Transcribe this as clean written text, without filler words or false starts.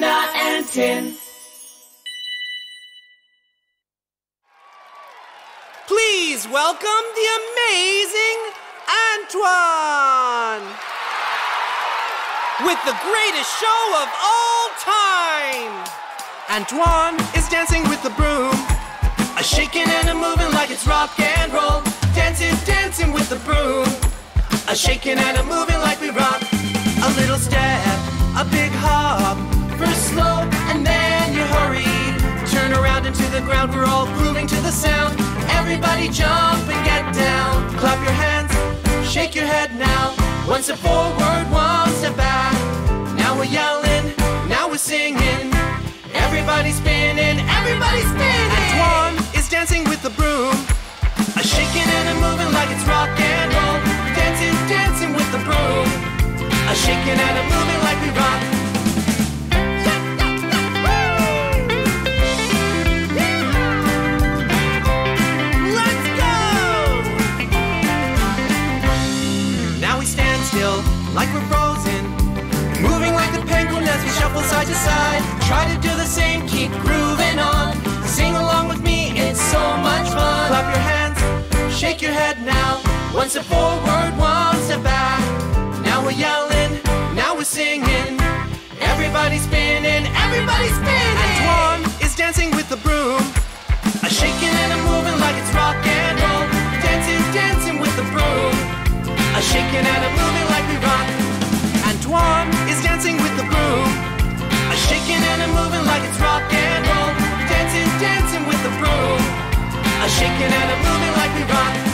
Tina and Tin. Please welcome the amazing Antwan with the greatest show of all time. Antwan is dancing with the broom, a shaking and a moving like it's rock and roll. Dancing, dancing with the broom, a shaking and a moving like we rock. A little step, a big hop, first slow and then you hurry. Turn around into the ground, we're all grooving to the sound. Everybody jump and get down. Clap your hands, shake your head now. One step forward, one step back. Now we're yelling, now we're singing. Everybody's spinning, everybody's spinning. Antwan is dancing with the broom, a shaking and a moving like it's rock and roll. Dancing, dancing with the broom, a shaking and a moving like we rock. Let's go! Now we stand still like we're frozen, moving like the penguin as we shuffle side to side. Try to do the same, keep grooving on. Sing along with me, it's so much fun. Clap your hands, shake your head now. One step forward, one step back. Now we're yelling, now we're singing. Everybody's spinning, everybody's spinning. Antwan is dancing with the broom, a shaking and a moving like it's rock and roll. Dancing, dancing with the broom, a shaking and a moving like we rock. Antwan is dancing with the broom, a shaking and a moving like it's rock and roll. Dancing, dancing with the broom, a shaking and a moving like we rock.